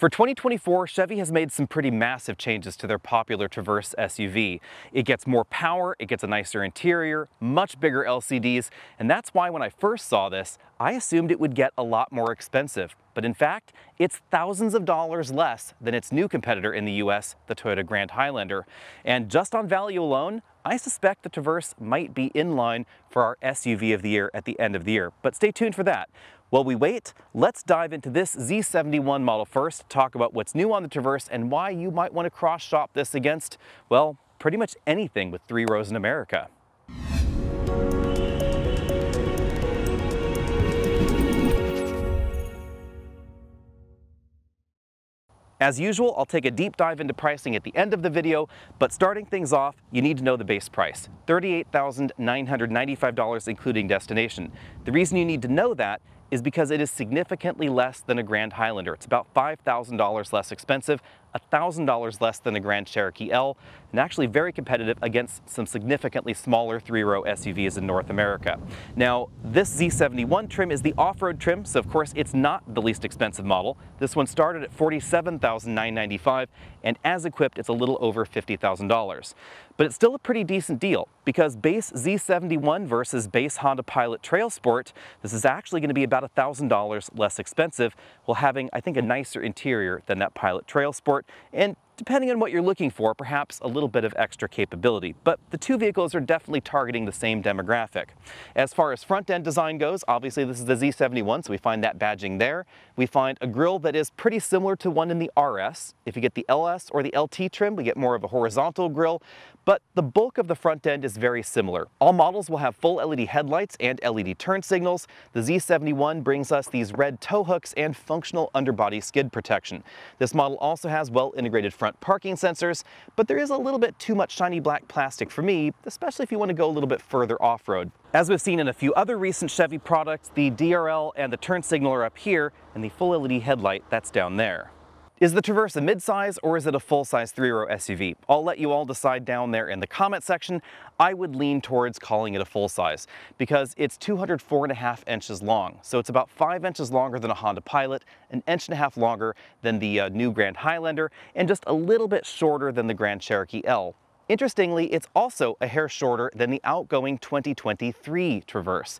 For 2024, Chevy has made some pretty massive changes to their popular Traverse SUV. It gets more power, it gets a nicer interior, much bigger LCDs, and that's why when I first saw this, I assumed it would get a lot more expensive. But in fact, it's thousands of dollars less than its new competitor in the US, the Toyota Grand Highlander. And just on value alone, I suspect the Traverse might be in line for our SUV of the year at the end of the year, but stay tuned for that. While we wait, let's dive into this Z71 model first, talk about what's new on the Traverse and why you might want to cross-shop this against, well, pretty much anything with three rows in America. As usual, I'll take a deep dive into pricing at the end of the video, but starting things off, you need to know the base price, $38,995 including destination. The reason you need to know that is because it is significantly less than a Grand Highlander. It's about $5,000 less expensive, $1,000 less than a Grand Cherokee L, and actually very competitive against some significantly smaller three-row SUVs in North America. Now, this Z71 trim is the off-road trim, so of course it's not the least expensive model. This one started at $47,995, and as equipped, it's a little over $50,000. But it's still a pretty decent deal, because base Z71 versus base Honda Pilot Trail Sport, this is actually gonna be about $1,000 less expensive, while having, I think, a nicer interior than that Pilot Trail Sport, and depending on what you're looking for, perhaps a little bit of extra capability. But the two vehicles are definitely targeting the same demographic. As far as front-end design goes, obviously this is the Z71, so we find that badging there. We find a grille that is pretty similar to one in the RS. If you get the LS or the LT trim, we get more of a horizontal grille, but the bulk of the front end is very similar. All models will have full LED headlights and LED turn signals. The Z71 brings us these red tow hooks and functional underbody skid protection. This model also has well-integrated front parking sensors, but there is a little bit too much shiny black plastic for me, especially if you want to go a little bit further off-road. As we've seen in a few other recent Chevy products, the DRL and the turn signal are up here, and the full LED headlight, that's down there. Is the Traverse a midsize or is it a full-size three-row SUV? I'll let you all decide down there in the comment section. I would lean towards calling it a full-size because it's 204.5 inches long. So it's about 5 inches longer than a Honda Pilot, 1.5 inches longer than the new Grand Highlander, and just a little bit shorter than the Grand Cherokee L. Interestingly, it's also a hair shorter than the outgoing 2023 Traverse.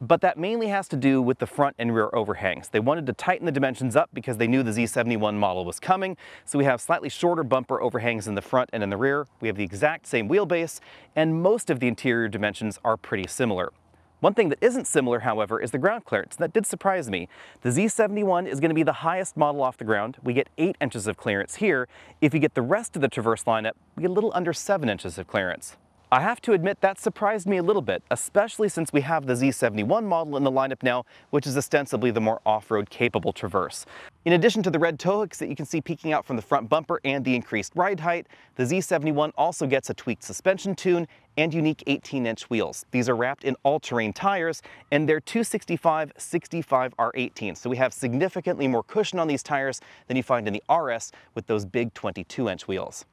But that mainly has to do with the front and rear overhangs. They wanted to tighten the dimensions up because they knew the Z71 model was coming, so we have slightly shorter bumper overhangs in the front and in the rear. We have the exact same wheelbase, and most of the interior dimensions are pretty similar. One thing that isn't similar, however, is the ground clearance. That did surprise me. The Z71 is going to be the highest model off the ground. We get 8 inches of clearance here. If you get the rest of the Traverse lineup, we get a little under 7 inches of clearance. I have to admit that surprised me a little bit, especially since we have the Z71 model in the lineup now, which is ostensibly the more off-road capable Traverse. In addition to the red tow hooks that you can see peeking out from the front bumper and the increased ride height, the Z71 also gets a tweaked suspension tune and unique 18-inch wheels. These are wrapped in all-terrain tires, and they're 265/65R18, so we have significantly more cushion on these tires than you find in the RS with those big 22-inch wheels.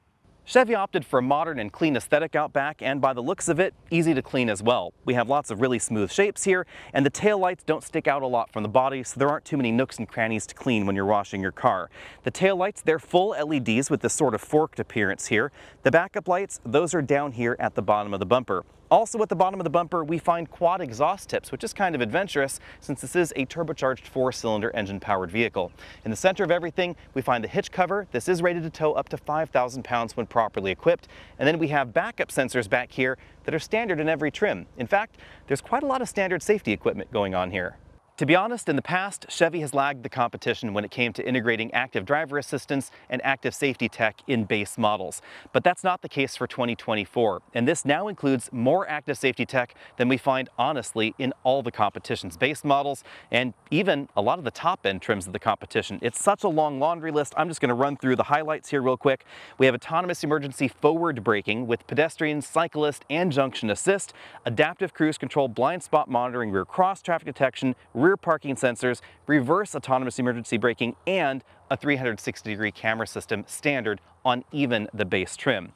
Chevy opted for a modern and clean aesthetic out back, and by the looks of it, easy to clean as well. We have lots of really smooth shapes here, and the taillights don't stick out a lot from the body, so there aren't too many nooks and crannies to clean when you're washing your car. The taillights, they're full LEDs with this sort of forked appearance here. The backup lights, those are down here at the bottom of the bumper. Also at the bottom of the bumper, we find quad exhaust tips, which is kind of adventurous since this is a turbocharged four-cylinder engine-powered vehicle. In the center of everything, we find the hitch cover. This is rated to tow up to 5,000 pounds when properly equipped. And then we have backup sensors back here that are standard in every trim. In fact, there's quite a lot of standard safety equipment going on here. To be honest, in the past, Chevy has lagged the competition when it came to integrating active driver assistance and active safety tech in base models. But that's not the case for 2024, and this now includes more active safety tech than we find, honestly, in all the competition's base models, and even a lot of the top-end trims of the competition. It's such a long laundry list, I'm just going to run through the highlights here real quick. We have autonomous emergency forward braking with pedestrian, cyclist, and junction assist, adaptive cruise control, blind spot monitoring, rear cross-traffic detection, rear parking sensors, reverse autonomous emergency braking, and a 360-degree camera system standard on even the base trim.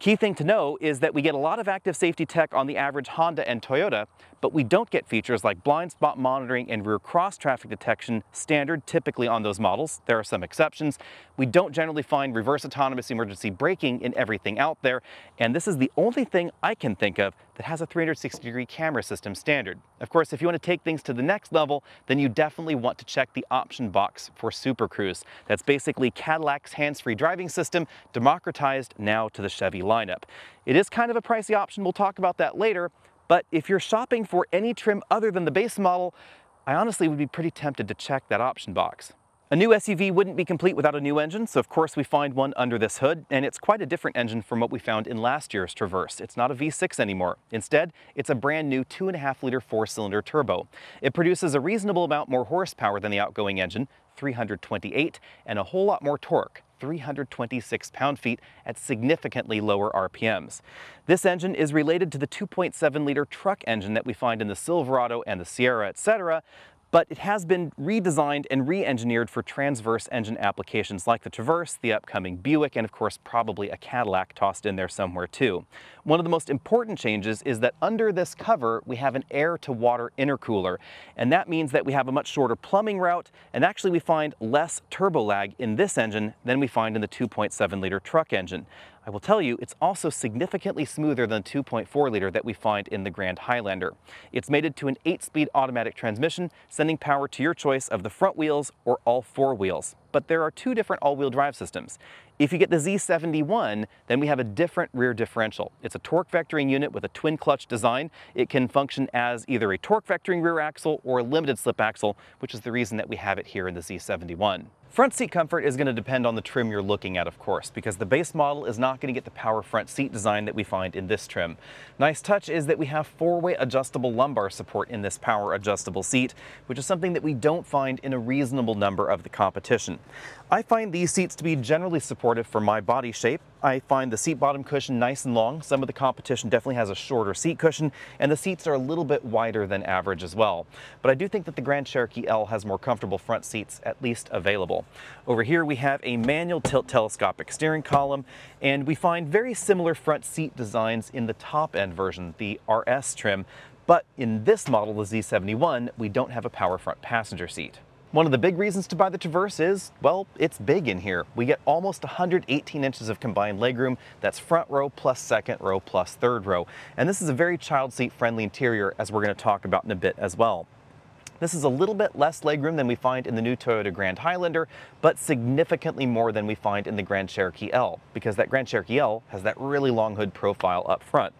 Key thing to know is that we get a lot of active safety tech on the average Honda and Toyota, but we don't get features like blind spot monitoring and rear cross-traffic detection standard typically on those models. There are some exceptions. We don't generally find reverse autonomous emergency braking in everything out there, and this is the only thing I can think of that has a 360-degree camera system standard. Of course, if you want to take things to the next level, then you definitely want to check the option box for Super Cruise. That's basically Cadillac's hands-free driving system, democratized now to the Chevy lineup. It is kind of a pricey option, we'll talk about that later, but if you're shopping for any trim other than the base model, I honestly would be pretty tempted to check that option box. A new SUV wouldn't be complete without a new engine, so of course we find one under this hood, and it's quite a different engine from what we found in last year's Traverse. It's not a V6 anymore. Instead, it's a brand new 2.5-liter 4-cylinder turbo. It produces a reasonable amount more horsepower than the outgoing engine, 328, and a whole lot more torque, 326 pound-feet at significantly lower RPMs. This engine is related to the 2.7-liter truck engine that we find in the Silverado and the Sierra, etc., but it has been redesigned and re-engineered for transverse engine applications like the Traverse, the upcoming Buick, and of course probably a Cadillac tossed in there somewhere too. One of the most important changes is that under this cover we have an air-to-water intercooler, and that means that we have a much shorter plumbing route, and actually we find less turbo lag in this engine than we find in the 2.7-liter truck engine. I will tell you, it's also significantly smoother than the 2.4-liter that we find in the Grand Highlander. It's mated to an 8-speed automatic transmission, sending power to your choice of the front wheels or all four wheels. But there are two different all-wheel drive systems. If you get the Z71, then we have a different rear differential. It's a torque vectoring unit with a twin-clutch design. It can function as either a torque vectoring rear axle or a limited slip axle, which is the reason that we have it here in the Z71. Front seat comfort is going to depend on the trim you're looking at, of course, because the base model is not going to get the power front seat design that we find in this trim. Nice touch is that we have four-way adjustable lumbar support in this power adjustable seat, which is something that we don't find in a reasonable number of the competition. I find these seats to be generally supportive for my body shape. I find the seat bottom cushion nice and long. Some of the competition definitely has a shorter seat cushion, and the seats are a little bit wider than average as well. But I do think that the Grand Cherokee L has more comfortable front seats, at least available. Over here we have a manual tilt telescopic steering column, and we find very similar front seat designs in the top-end version, the RS trim, but in this model, the Z71, we don't have a power front passenger seat. One of the big reasons to buy the Traverse is, well, it's big in here. We get almost 118 inches of combined legroom. That's front row plus second row plus third row. And this is a very child seat friendly interior, as we're going to talk about in a bit as well. This is a little bit less legroom than we find in the new Toyota Grand Highlander, but significantly more than we find in the Grand Cherokee L, because that Grand Cherokee L has that really long hood profile up front.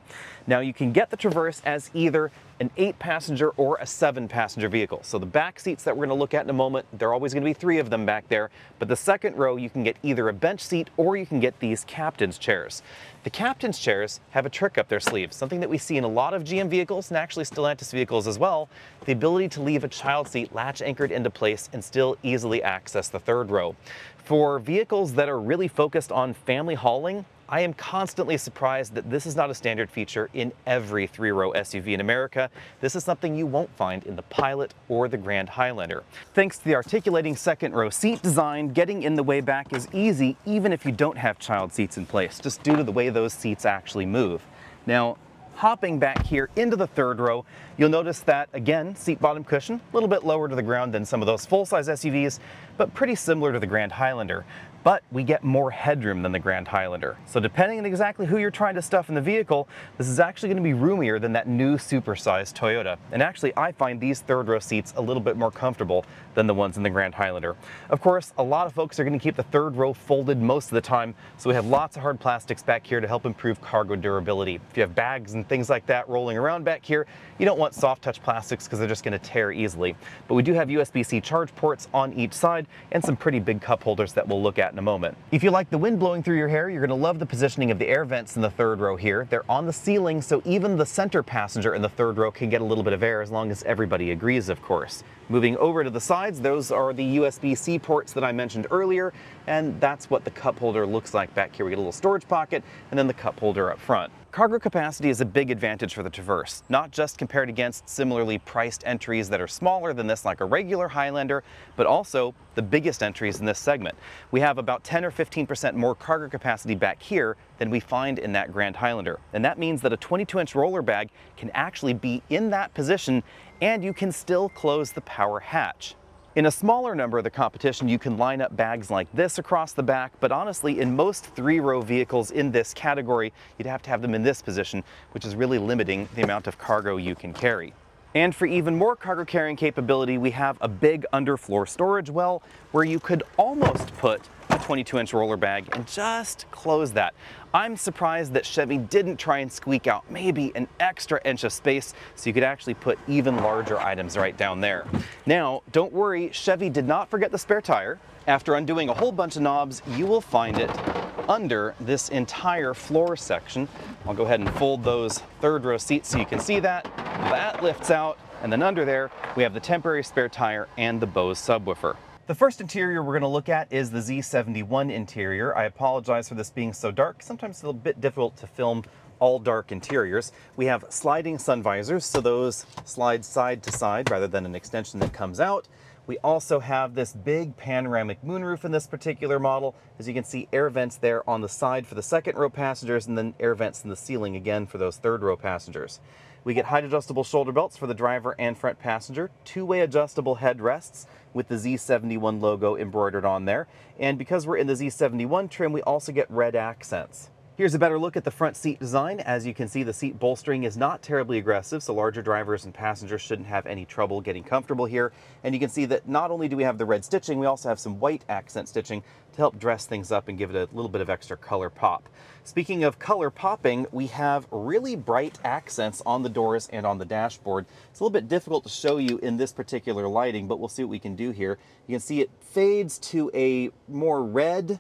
Now you can get the Traverse as either an 8-passenger or a 7-passenger vehicle. So the back seats that we're going to look at in a moment, there are always going to be 3 of them back there, but the second row you can get either a bench seat or you can get these captain's chairs. The captain's chairs have a trick up their sleeve, something that we see in a lot of GM vehicles and actually Stellantis vehicles as well, the ability to leave a child seat latch anchored into place and still easily access the third row. For vehicles that are really focused on family hauling, I am constantly surprised that this is not a standard feature in every 3-row SUV in America. This is something you won't find in the Pilot or the Grand Highlander. Thanks to the articulating second-row seat design, getting in the way back is easy even if you don't have child seats in place, just due to the way those seats actually move. Now, hopping back here into the third row, you'll notice that, again, seat bottom cushion, a little bit lower to the ground than some of those full-size SUVs, but pretty similar to the Grand Highlander. But we get more headroom than the Grand Highlander. So depending on exactly who you're trying to stuff in the vehicle, this is actually going to be roomier than that new supersized Toyota. And actually, I find these third-row seats a little bit more comfortable than the ones in the Grand Highlander. Of course, a lot of folks are going to keep the third row folded most of the time, so we have lots of hard plastics back here to help improve cargo durability. If you have bags and things like that rolling around back here, you don't want soft-touch plastics because they're just going to tear easily. But we do have USB-C charge ports on each side and some pretty big cup holders that we'll look at in a moment. If you like the wind blowing through your hair, you're going to love the positioning of the air vents in the third row here. They're on the ceiling, so even the center passenger in the third row can get a little bit of air as long as everybody agrees, of course. Moving over to the sides, those are the USB-C ports that I mentioned earlier, and that's what the cup holder looks like back here. We get a little storage pocket and then the cup holder up front. Cargo capacity is a big advantage for the Traverse, not just compared against similarly priced entries that are smaller than this, like a regular Highlander, but also the biggest entries in this segment. We have about 10 or 15% more cargo capacity back here than we find in that Grand Highlander. And that means that a 22-inch roller bag can actually be in that position and you can still close the power hatch. In a smaller number of the competition, you can line up bags like this across the back, but honestly, in most three-row vehicles in this category, you'd have to have them in this position, which is really limiting the amount of cargo you can carry. And for even more cargo carrying capability, we have a big underfloor storage well where you could almost put a 22-inch roller bag and just close that. I'm surprised that Chevy didn't try and squeak out maybe an extra inch of space so you could actually put even larger items right down there. Now, don't worry, Chevy did not forget the spare tire. After undoing a whole bunch of knobs, you will find it under this entire floor section. I'll go ahead and fold those third row seats so you can see that. That lifts out, and then under there, we have the temporary spare tire and the Bose subwoofer. The first interior we're going to look at is the Z71 interior. I apologize for this being so dark. Sometimes it's a little bit difficult to film all dark interiors. We have sliding sun visors, so those slide side to side rather than an extension that comes out. We also have this big panoramic moonroof in this particular model. As you can see, air vents there on the side for the second row passengers, and then air vents in the ceiling again for those third row passengers. We get height adjustable shoulder belts for the driver and front passenger, two-way adjustable headrests with the Z71 logo embroidered on there. And because we're in the Z71 trim, we also get red accents. Here's a better look at the front seat design. As you can see, the seat bolstering is not terribly aggressive, so larger drivers and passengers shouldn't have any trouble getting comfortable here. And you can see that not only do we have the red stitching, we also have some white accent stitching to help dress things up and give it a little bit of extra color pop. Speaking of color popping, we have really bright accents on the doors and on the dashboard. It's a little bit difficult to show you in this particular lighting, but we'll see what we can do here. You can see it fades to a more red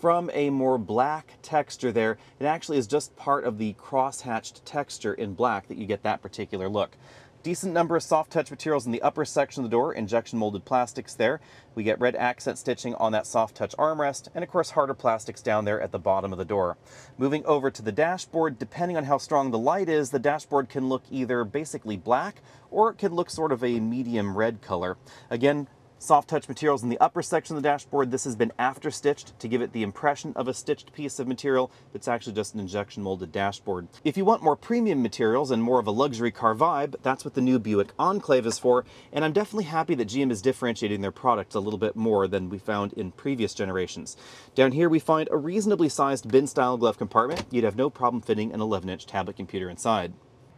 from a more black texture there. It actually is just part of the cross-hatched texture in black that you get that particular look. Decent number of soft touch materials in the upper section of the door, injection molded plastics there. We get red accent stitching on that soft touch armrest, and of course harder plastics down there at the bottom of the door. Moving over to the dashboard, depending on how strong the light is, the dashboard can look either basically black or it could look sort of a medium red color. Again, soft touch materials in the upper section of the dashboard. This has been after stitched to give it the impression of a stitched piece of material. It's actually just an injection molded dashboard. If you want more premium materials and more of a luxury car vibe, that's what the new Buick Enclave is for. And I'm definitely happy that GM is differentiating their products a little bit more than we found in previous generations. Down here, we find a reasonably sized bin style glove compartment. You'd have no problem fitting an 11-inch tablet computer inside.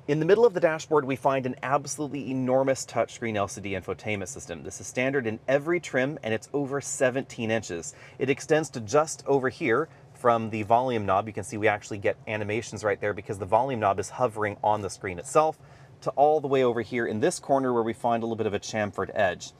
In the middle of the dashboard, we find an absolutely enormous touchscreen LCD infotainment system. This is standard in every trim, and it's over 17 inches. It extends to just over here from the volume knob. You can see we actually get animations right there because the volume knob is hovering on the screen itself, to all the way over here in this corner where we find a little bit of a chamfered edge.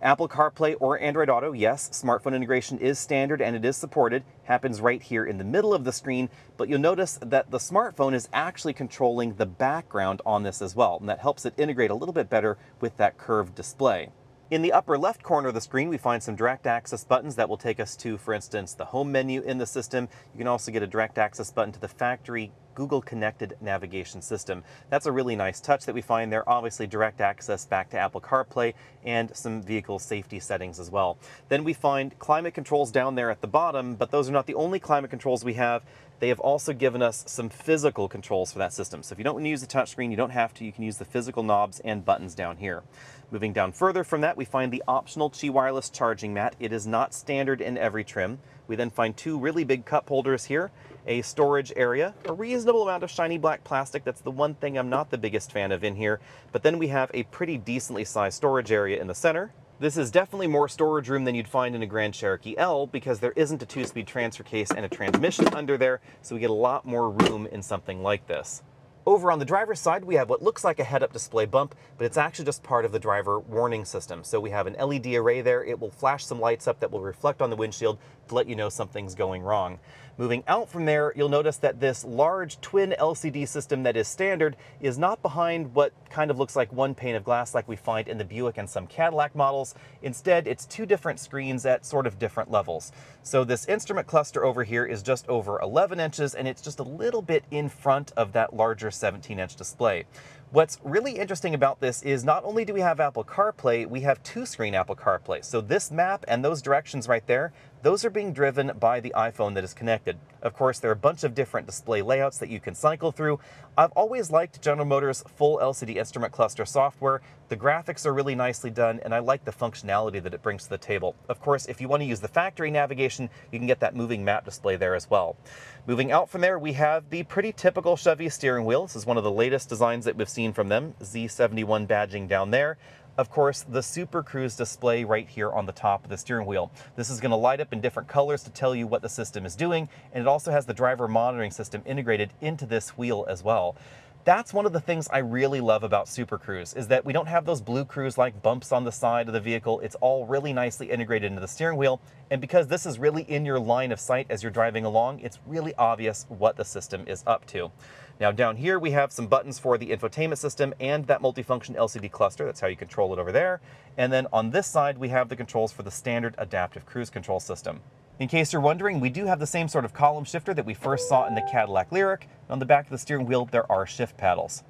Apple CarPlay or Android Auto, yes, smartphone integration is standard and it is supported. Happens right here in the middle of the screen, but you'll notice that the smartphone is actually controlling the background on this as well, and that helps it integrate a little bit better with that curved display. In the upper left corner of the screen, we find some direct access buttons that will take us to, for instance, the home menu in the system. You can also get a direct access button to the factory Google Connected Navigation system. That's a really nice touch that we find there. Obviously, direct access back to Apple CarPlay and some vehicle safety settings as well. Then we find climate controls down there at the bottom, but those are not the only climate controls we have. They have also given us some physical controls for that system. So if you don't want to use the touchscreen, you don't have to. You can use the physical knobs and buttons down here. Moving down further from that, we find the optional Qi wireless charging mat. It is not standard in every trim. We then find two really big cup holders here, a storage area, a reasonable amount of shiny black plastic. That's the one thing I'm not the biggest fan of in here. But then we have a pretty decently sized storage area in the center. This is definitely more storage room than you'd find in a Grand Cherokee L because there isn't a 2-speed transfer case and a transmission under there, so we get a lot more room in something like this. Over on the driver's side, we have what looks like a head-up display bump, but it's actually just part of the driver warning system. So we have an LED array there. It will flash some lights up that will reflect on the windshield to let you know something's going wrong. Moving out from there, you'll notice that this large twin LCD system that is standard is not behind what kind of looks like one pane of glass like we find in the Buick and some Cadillac models. Instead, it's two different screens at sort of different levels. So this instrument cluster over here is just over 11 inches, and it's just a little bit in front of that larger 17-inch display. What's really interesting about this is not only do we have Apple CarPlay, we have two-screen Apple CarPlay. So this map and those directions right there, those are being driven by the iPhone that is connected. Of course, there are a bunch of different display layouts that you can cycle through. I've always liked General Motors' full LCD instrument cluster software. The graphics are really nicely done, and I like the functionality that it brings to the table. Of course, if you want to use the factory navigation, you can get that moving map display there as well. Moving out from there, we have the pretty typical Chevy steering wheel. This is one of the latest designs that we've seen from them, Z71 badging down there. Of course, the Super Cruise display right here on the top of the steering wheel. This is going to light up in different colors to tell you what the system is doing, and it also has the driver monitoring system integrated into this wheel as well. That's one of the things I really love about Super Cruise, is that we don't have those Blue Cruise-like bumps on the side of the vehicle. It's all really nicely integrated into the steering wheel, and because this is really in your line of sight as you're driving along, it's really obvious what the system is up to. Now down here we have some buttons for the infotainment system and that multifunction LCD cluster. That's how you control it over there. And then on this side we have the controls for the standard adaptive cruise control system. In case you're wondering, we do have the same sort of column shifter that we first saw in the Cadillac Lyric. On the back of the steering wheel, there are shift paddles.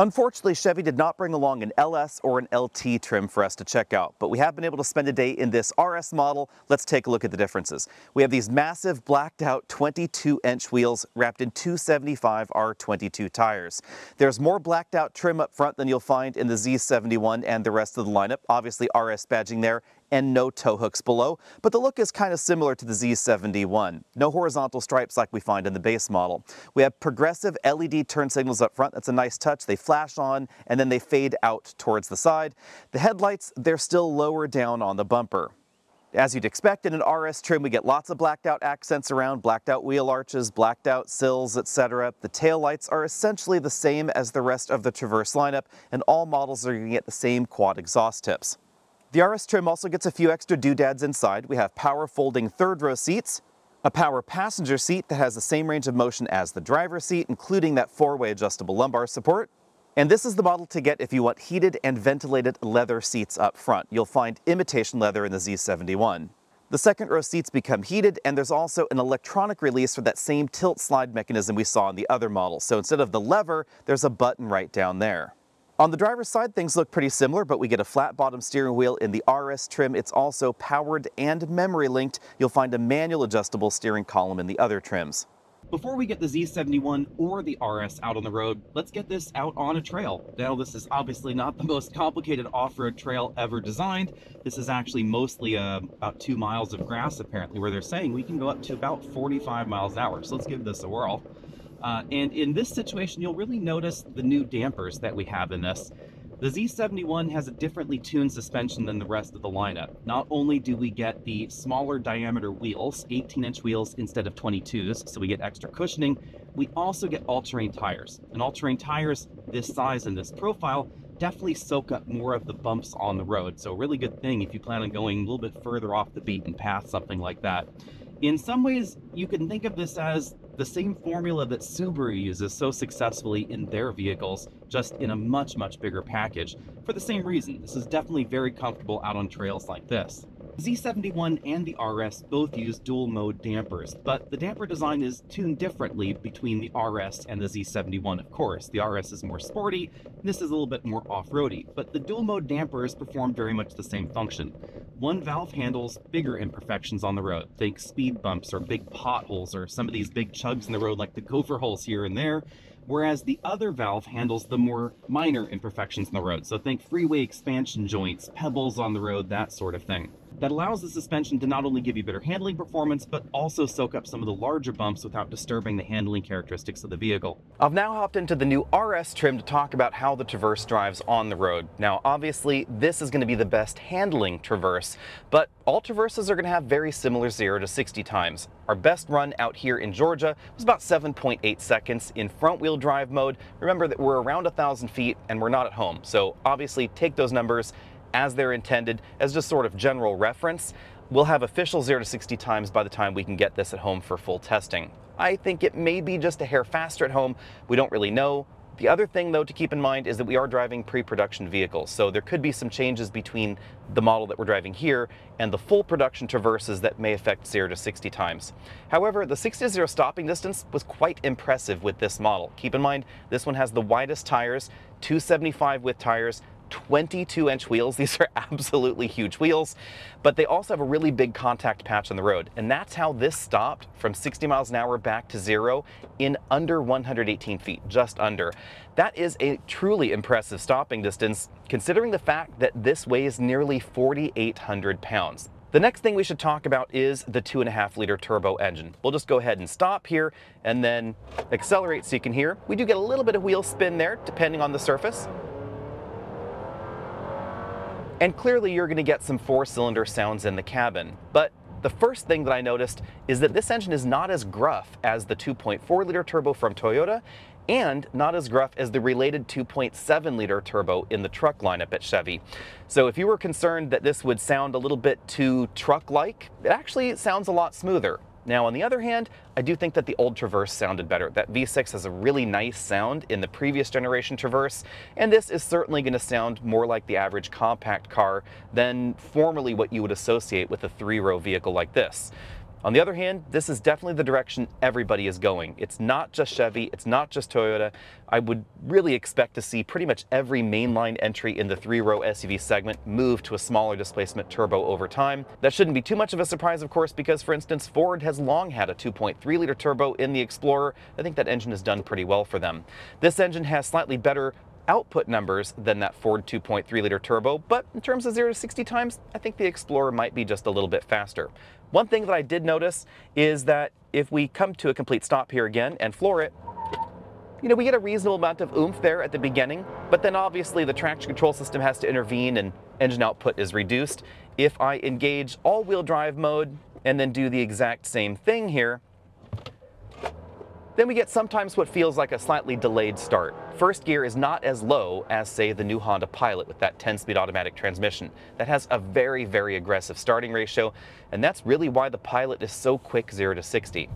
Unfortunately, Chevy did not bring along an LS or an LT trim for us to check out, but we have been able to spend a day in this RS model. Let's take a look at the differences. We have these massive blacked out 22-inch wheels wrapped in 275 R22 tires. There's more blacked out trim up front than you'll find in the Z71 and the rest of the lineup. Obviously, RS badging there, and no tow hooks below, but the look is kind of similar to the Z71. No horizontal stripes like we find in the base model. We have progressive LED turn signals up front. That's a nice touch. They flash on and then they fade out towards the side. The headlights, they're still lower down on the bumper. As you'd expect in an RS trim, we get lots of blacked out accents around, blacked out wheel arches, blacked out sills, etc. The taillights are essentially the same as the rest of the Traverse lineup, and all models are going to get the same quad exhaust tips. The RS trim also gets a few extra doodads inside. We have power folding third row seats, a power passenger seat that has the same range of motion as the driver's seat, including that four-way adjustable lumbar support. And this is the model to get if you want heated and ventilated leather seats up front. You'll find imitation leather in the Z71. The second row seats become heated, and there's also an electronic release for that same tilt slide mechanism we saw in the other model. So instead of the lever, there's a button right down there. On the driver's side, things look pretty similar, but we get a flat bottom steering wheel in the RS trim. It's also powered and memory linked. You'll find a manual adjustable steering column in the other trims. Before we get the Z71 or the RS out on the road, let's get this out on a trail. Now, this is obviously not the most complicated off-road trail ever designed. This is actually mostly about 2 miles of grass, apparently, where they're saying we can go up to about 45 miles an hour. So let's give this a whirl. And in this situation, you'll really notice the new dampers that we have in this. The Z71 has a differently tuned suspension than the rest of the lineup. Not only do we get the smaller diameter wheels, 18-inch wheels instead of 22s, so we get extra cushioning, we also get all-terrain tires. And all-terrain tires this size and this profile definitely soak up more of the bumps on the road. So a really good thing if you plan on going a little bit further off the beaten path, something like that. In some ways, you can think of this as the same formula that Subaru uses so successfully in their vehicles, just in a much, much bigger package. For the same reason, this is definitely very comfortable out on trails like this. The Z71 and the RS both use dual mode dampers, but the damper design is tuned differently between the RS and the Z71, of course. The RS is more sporty, this is a little bit more off-roady, but the dual mode dampers perform very much the same function. One valve handles bigger imperfections on the road. Think speed bumps or big potholes or some of these big chugs in the road like the gopher holes here and there, whereas the other valve handles the more minor imperfections in the road. So think freeway expansion joints, pebbles on the road, that sort of thing. that allows the suspension to not only give you better handling performance, but also soak up some of the larger bumps without disturbing the handling characteristics of the vehicle. I've now hopped into the new RS trim to talk about how the Traverse drives on the road. Now, obviously, this is going to be the best handling Traverse, but all Traverses are going to have very similar 0 to 60 times. Our best run out here in Georgia was about 7.8 seconds in front-wheel drive mode. Remember that we're around 1,000 feet and we're not at home, so obviously take those numbers as they're intended, as just sort of general reference. We'll have official 0 to 60 times by the time we can get this at home for full testing. I think it may be just a hair faster at home. We don't really know. The other thing, though, to keep in mind is that we are driving pre-production vehicles, so there could be some changes between the model that we're driving here and the full production Traverses that may affect 0 to 60 times. However, the 60 to 0 stopping distance was quite impressive with this model. Keep in mind, this one has the widest tires, 275 width tires, 22-inch wheels. These are absolutely huge wheels, but they also have a really big contact patch on the road, and that's how this stopped from 60 miles an hour back to 0 in under 118 feet, just under. That is a truly impressive stopping distance, considering the fact that this weighs nearly 4,800 pounds. The next thing we should talk about is the 2.5-liter turbo engine. We'll just go ahead and stop here and then accelerate so you can hear. We do get a little bit of wheel spin there, depending on the surface. And clearly you're going to get some four-cylinder sounds in the cabin. But the first thing that I noticed is that this engine is not as gruff as the 2.4-liter turbo from Toyota, and not as gruff as the related 2.7-liter turbo in the truck lineup at Chevy. So if you were concerned that this would sound a little bit too truck-like, it actually sounds a lot smoother. Now, on the other hand, I do think that the old Traverse sounded better. That V6 has a really nice sound in the previous generation Traverse, and this is certainly going to sound more like the average compact car than formerly what you would associate with a three-row vehicle like this. On the other hand, this is definitely the direction everybody is going. It's not just Chevy, it's not just Toyota. I would really expect to see pretty much every mainline entry in the three-row SUV segment move to a smaller displacement turbo over time. That shouldn't be too much of a surprise, of course, because, for instance, Ford has long had a 2.3-liter turbo in the Explorer. I think that engine has done pretty well for them. This engine has slightly better output numbers than that Ford 2.3-liter turbo, but in terms of 0 to 60 times, I think the Explorer might be just a little bit faster. One thing that I did notice is that if we come to a complete stop here again and floor it, you know, we get a reasonable amount of oomph there at the beginning, but then obviously the traction control system has to intervene and engine output is reduced. If I engage all-wheel drive mode and then do the exact same thing here, then we get sometimes what feels like a slightly delayed start. First gear is not as low as, say, the new Honda Pilot with that 10-speed automatic transmission. That has a very, very aggressive starting ratio, and that's really why the Pilot is so quick 0 to 60.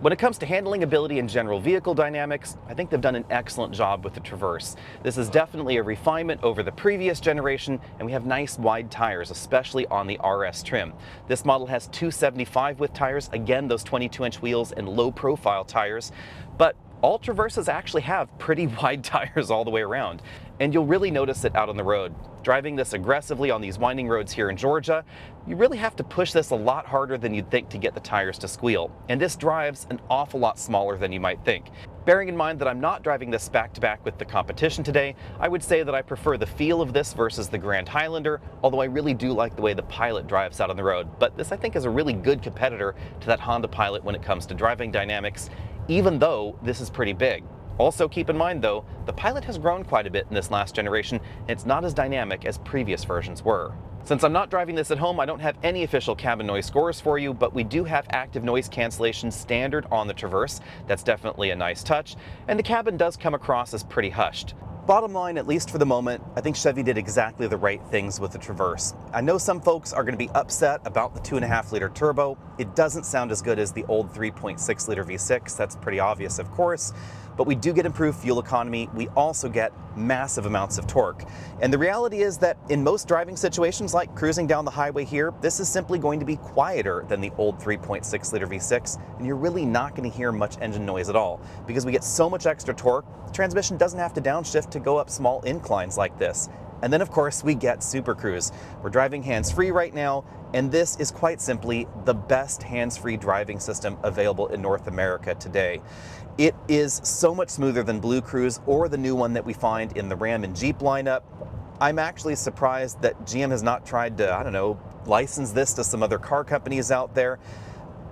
When it comes to handling ability and general vehicle dynamics, I think they've done an excellent job with the Traverse. This is definitely a refinement over the previous generation, and we have nice wide tires, especially on the RS trim. This model has 275 width tires, again those 22-inch wheels and low-profile tires, but all Traverses actually have pretty wide tires all the way around, and you'll really notice it out on the road. Driving this aggressively on these winding roads here in Georgia, you really have to push this a lot harder than you'd think to get the tires to squeal. And this drives an awful lot smaller than you might think. Bearing in mind that I'm not driving this back-to-back with the competition today, I would say that I prefer the feel of this versus the Grand Highlander, although I really do like the way the Pilot drives out on the road. But this, I think, is a really good competitor to that Honda Pilot when it comes to driving dynamics, even though this is pretty big. Also keep in mind, though, the Pilot has grown quite a bit in this last generation, and it's not as dynamic as previous versions were. Since I'm not driving this at home, I don't have any official cabin noise scores for you, but we do have active noise cancellation standard on the Traverse. That's definitely a nice touch, and the cabin does come across as pretty hushed. Bottom line, at least for the moment, I think Chevy did exactly the right things with the Traverse. I know some folks are going to be upset about the 2.5-liter turbo. It doesn't sound as good as the old 3.6-liter V6. That's pretty obvious, of course. But we do get improved fuel economy. We also get massive amounts of torque. And the reality is that in most driving situations, like cruising down the highway here, this is simply going to be quieter than the old 3.6-liter V6, and you're really not going to hear much engine noise at all. Because we get so much extra torque, the transmission doesn't have to downshift to go up small inclines like this. And then, of course, we get Super Cruise. We're driving hands-free right now, and this is quite simply the best hands-free driving system available in North America today. It is so much smoother than Blue Cruise or the new one that we find in the Ram and Jeep lineup. I'm actually surprised that GM has not tried to, I don't know, license this to some other car companies out there.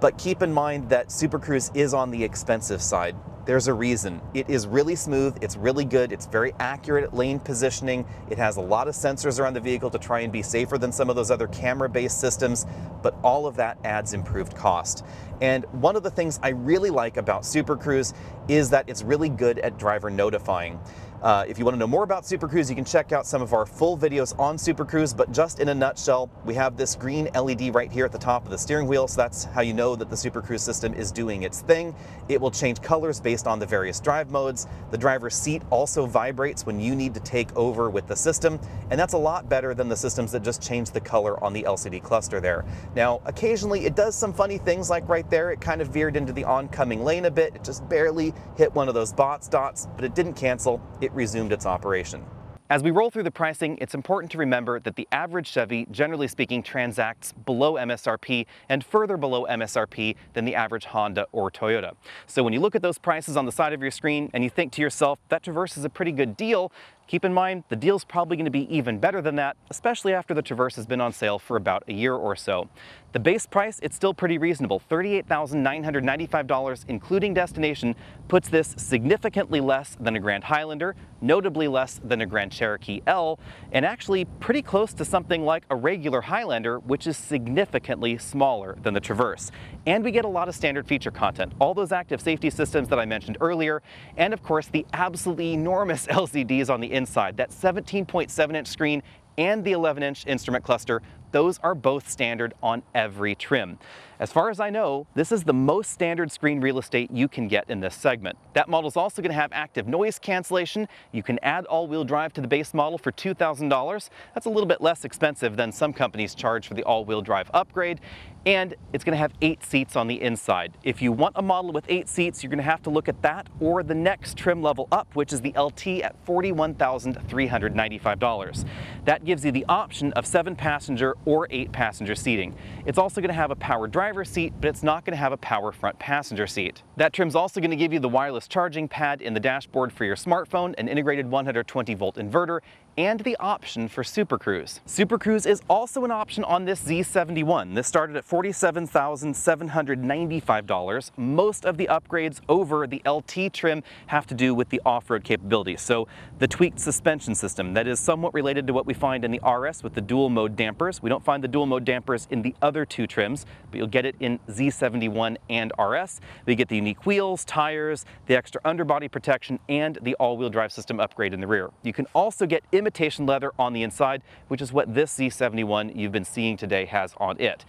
But keep in mind that Super Cruise is on the expensive side. There's a reason. It is really smooth, it's really good, it's very accurate at lane positioning, it has a lot of sensors around the vehicle to try and be safer than some of those other camera-based systems, but all of that adds improved cost. And one of the things I really like about Super Cruise is that it's really good at driver notifying. If you want to know more about Super Cruise, you can check out some of our full videos on Super Cruise, but just in a nutshell, we have this green LED right here at the top of the steering wheel, so that's how you know that the Super Cruise system is doing its thing. It will change colors based on the various drive modes. The driver's seat also vibrates when you need to take over with the system, and that's a lot better than the systems that just change the color on the LCD cluster there. Now, occasionally it does some funny things, like right there, it kind of veered into the oncoming lane a bit. It just barely hit one of those dots, but it didn't cancel. It resumed its operation. As we roll through the pricing, it's important to remember that the average Chevy, generally speaking, transacts below MSRP and further below MSRP than the average Honda or Toyota. So when you look at those prices on the side of your screen and you think to yourself, that Traverse is a pretty good deal, keep in mind, the deal's probably going to be even better than that, especially after the Traverse has been on sale for about a year or so. The base price, it's still pretty reasonable. $38,995, including destination, puts this significantly less than a Grand Highlander, notably less than a Grand Cherokee L, and actually pretty close to something like a regular Highlander, which is significantly smaller than the Traverse. And we get a lot of standard feature content, all those active safety systems that I mentioned earlier, and of course the absolutely enormous LCDs on the inside. That 17.7-inch screen and the 11-inch instrument cluster, those are both standard on every trim. As far as I know, this is the most standard screen real estate you can get in this segment. That model's also going to have active noise cancellation. You can add all-wheel drive to the base model for $2,000. That's a little bit less expensive than some companies charge for the all-wheel drive upgrade. And it's going to have 8 seats on the inside. If you want a model with 8 seats, you're going to have to look at that or the next trim level up, which is the LT at $41,395. That gives you the option of 7-passenger or 8-passenger seating. It's also going to have a power driver's seat, but it's not going to have a power front passenger seat. That trim's also going to give you the wireless charging pad in the dashboard for your smartphone, an integrated 120-volt inverter, and the option for Super Cruise. Super Cruise is also an option on this Z71. This started at $47,795. Most of the upgrades over the LT trim have to do with the off-road capability. So the tweaked suspension system, that is somewhat related to what we find in the RS with the dual mode dampers. We don't find the dual mode dampers in the other two trims, but you'll get it in Z71 and RS. We get the unique wheels, tires, the extra underbody protection, and the all-wheel drive system upgrade in the rear. You can also get imitation leather on the inside, which is what this Z71 you've been seeing today has on it.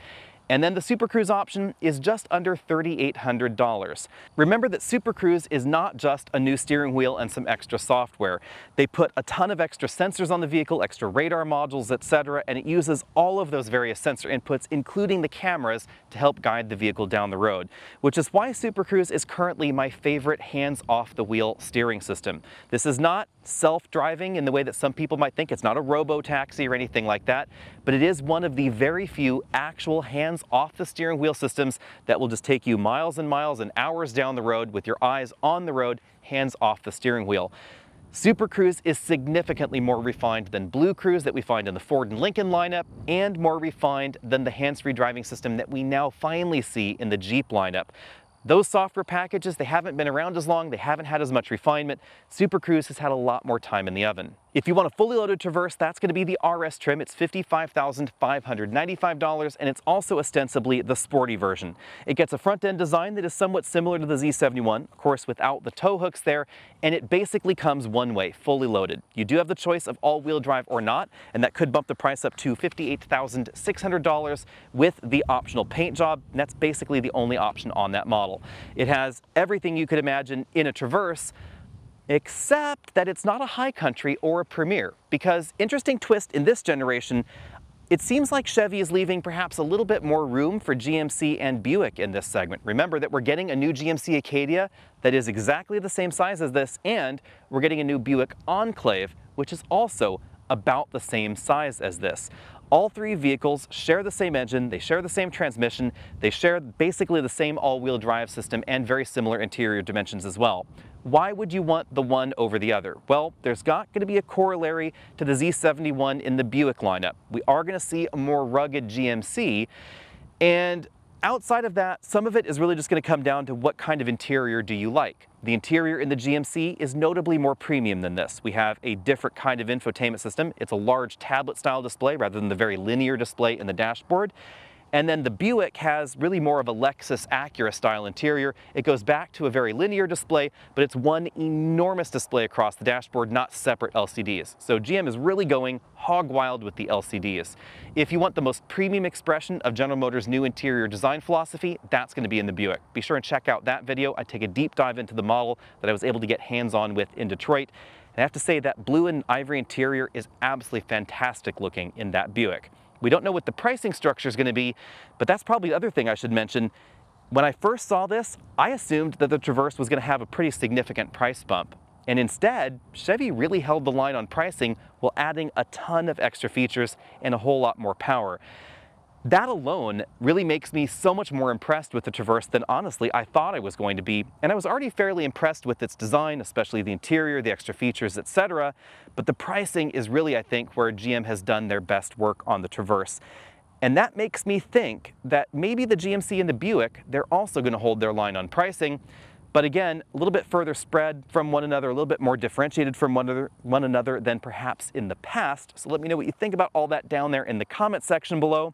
And then the Super Cruise option is just under $3,800. Remember that Super Cruise is not just a new steering wheel and some extra software. They put a ton of extra sensors on the vehicle, extra radar modules, etc., and it uses all of those various sensor inputs, including the cameras, to help guide the vehicle down the road, which is why Super Cruise is currently my favorite hands-off-the-wheel steering system. This is not self-driving in the way that some people might think. It's not a robo-taxi or anything like that, but it is one of the very few actual hands off the steering wheel systems that will just take you miles and miles and hours down the road with your eyes on the road, hands off the steering wheel. Super Cruise is significantly more refined than Blue Cruise that we find in the Ford and Lincoln lineup, and more refined than the hands-free driving system that we now finally see in the Jeep lineup. Those software packages, they haven't been around as long, they haven't had as much refinement. Super Cruise has had a lot more time in the oven. If you want a fully loaded Traverse, that's going to be the RS trim. It's $55,595, and it's also ostensibly the sporty version. It gets a front-end design that is somewhat similar to the Z71, of course without the tow hooks there, and it basically comes one way, fully loaded. You do have the choice of all-wheel drive or not, and that could bump the price up to $58,600 with the optional paint job, and that's basically the only option on that model. It has everything you could imagine in a Traverse, except that it's not a high country or a Premier, because interesting twist in this generation, it seems like Chevy is leaving perhaps a little bit more room for GMC and Buick in this segment. Remember that we're getting a new GMC Acadia that is exactly the same size as this, and we're getting a new Buick Enclave, which is also about the same size as this. All three vehicles share the same engine, they share the same transmission, they share basically the same all-wheel drive system and very similar interior dimensions as well. Why would you want the one over the other? Well, there's not going to be a corollary to the Z71 in the Buick lineup. We are going to see a more rugged GMC, and outside of that, some of it is really just going to come down to what kind of interior do you like. The interior in the GMC is notably more premium than this. We have a different kind of infotainment system. It's a large tablet-style display rather than the very linear display in the dashboard. And then the Buick has really more of a Lexus Acura-style interior. It goes back to a very linear display, but it's one enormous display across the dashboard, not separate LCDs. So GM is really going hog wild with the LCDs. If you want the most premium expression of General Motors' new interior design philosophy, that's going to be in the Buick. Be sure and check out that video. I take a deep dive into the model that I was able to get hands-on with in Detroit. And I have to say that blue and ivory interior is absolutely fantastic looking in that Buick. We don't know what the pricing structure is going to be, but that's probably the other thing I should mention. When I first saw this, I assumed that the Traverse was going to have a pretty significant price bump. And instead, Chevy really held the line on pricing while adding a ton of extra features and a whole lot more power. That alone really makes me so much more impressed with the Traverse than honestly I thought I was going to be, and I was already fairly impressed with its design, especially the interior, the extra features, etc. But the pricing is really, I think, where GM has done their best work on the Traverse. And that makes me think that maybe the GMC and the Buick, they're also going to hold their line on pricing, but again, a little bit further spread from one another, a little bit more differentiated from one another than perhaps in the past. So let me know what you think about all that down there in the comment section below.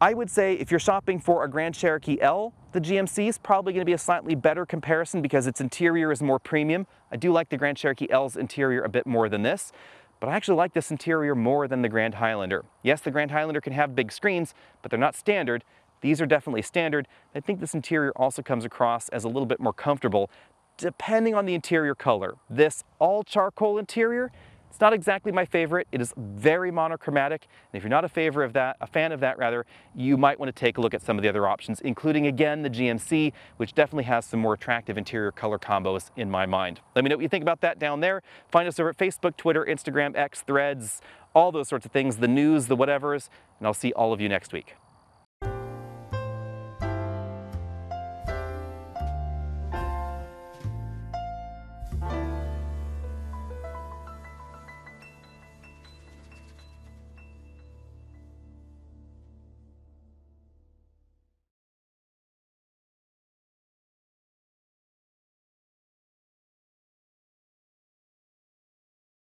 I would say if you're shopping for a Grand Cherokee L, the GMC is probably going to be a slightly better comparison because its interior is more premium. I do like the Grand Cherokee L's interior a bit more than this, but I actually like this interior more than the Grand Highlander. Yes, the Grand Highlander can have big screens, but they're not standard. These are definitely standard. I think this interior also comes across as a little bit more comfortable, depending on the interior color. This all-charcoal interior, it's not exactly my favorite. It is very monochromatic, and if you're not a fan of that, you might want to take a look at some of the other options, including again the GMC, which definitely has some more attractive interior color combos in my mind. Let me know what you think about that down there. Find us over at Facebook, Twitter, Instagram, X, Threads, all those sorts of things, the news, the whatevers, and I'll see all of you next week.